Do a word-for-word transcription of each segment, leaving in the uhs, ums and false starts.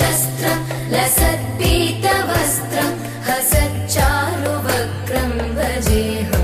शस्त्र लसद्पीतवस्त्र हसच्चारुवक्रं भजेहं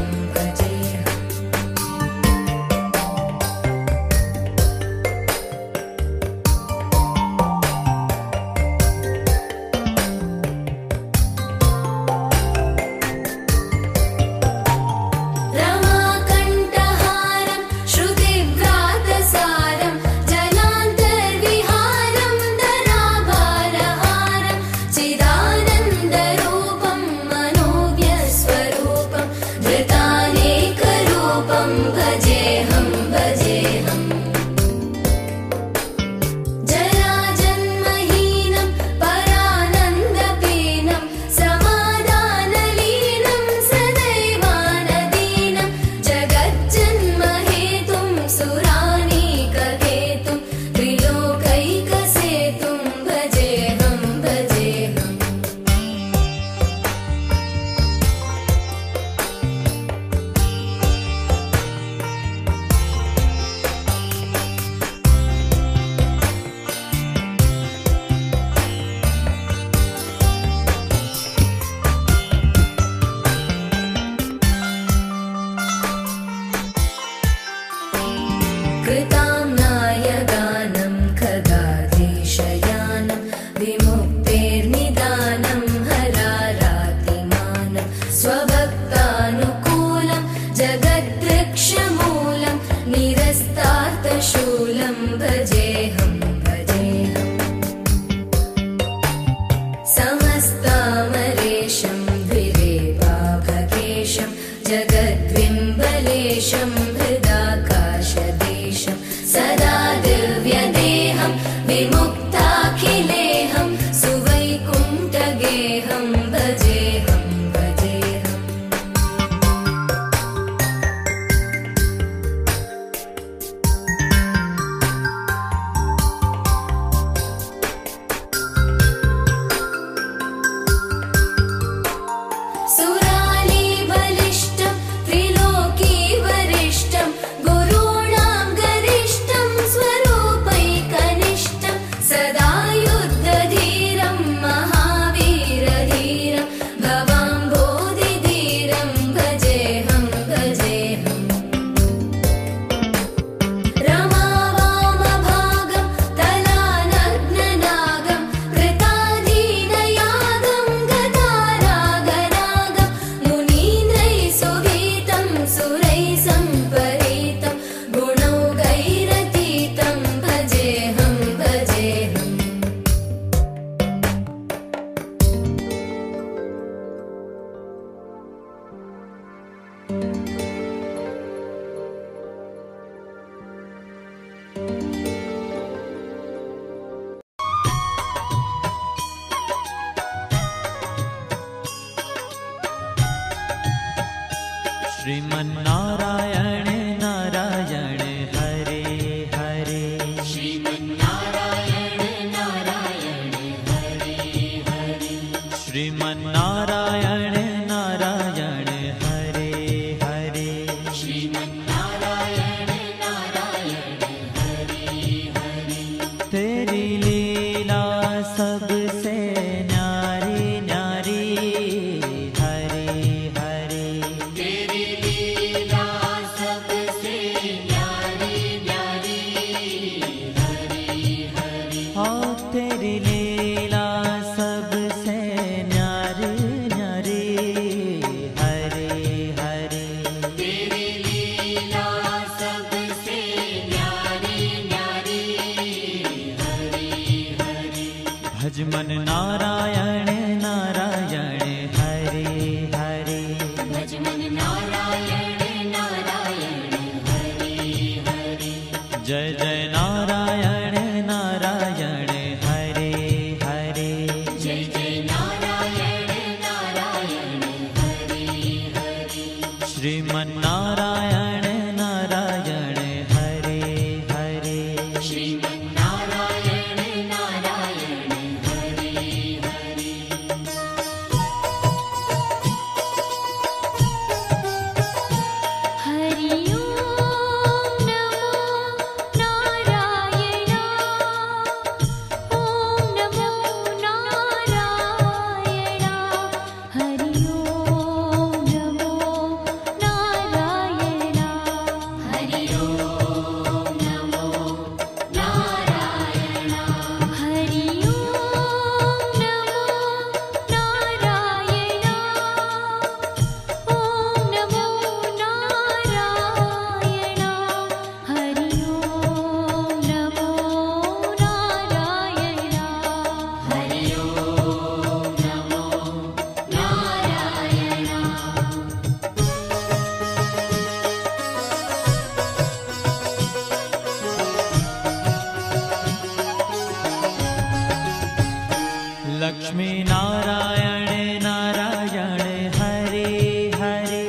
लक्ष्मी नारायण नारायण हरे हरे,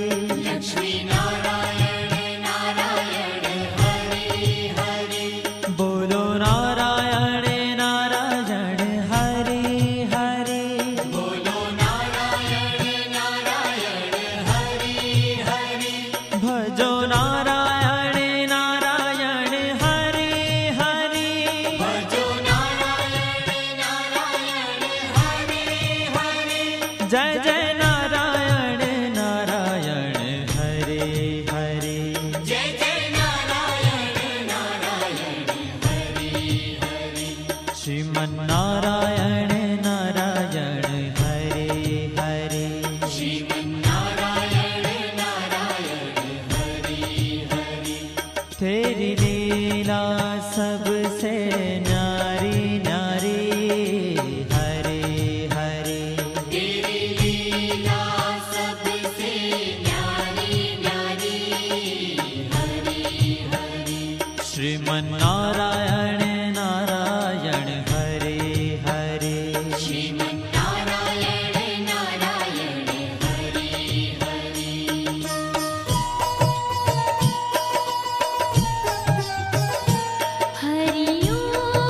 लक्ष्मी नारायण नारायण हरे हरे, बोलो नारायण नारायण हरे हरे, बोलो नारायण नारायण हरे हरे, भजो नारायण नारायण हरे हरे, भजो जय जय नारायण नारायण हरे हरे, जय जय नारायण नारायण हरे हरे, श्रीमन नारायण नारायण हरे हरे, श्रीमन नारायण नारायण हरे हरे, तेरी लीला सबसे नारी नारी हरे हरे, श्रीमन नारायण नारायण हरे हरे, श्रीमन नारायण नारायण हरे हरे, हरि ओम नमो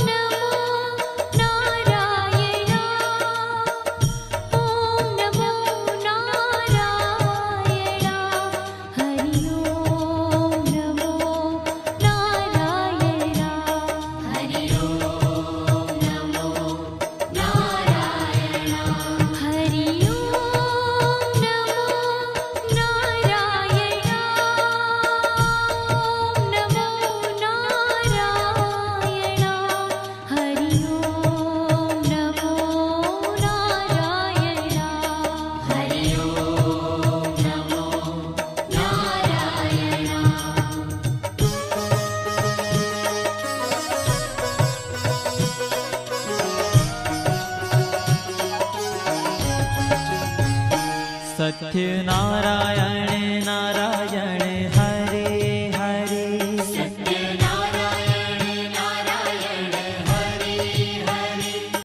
नारायणा, ओम नमो नारायणा, हरि ओम नमो नारायणा, हरि ओम नमो नारायणा, हरि ओम नमो नारायणा, ओम नमो नारायणा, हरि ओम नमो नारायणा, हरि ओम नमो नारायणा। सत्य नारायण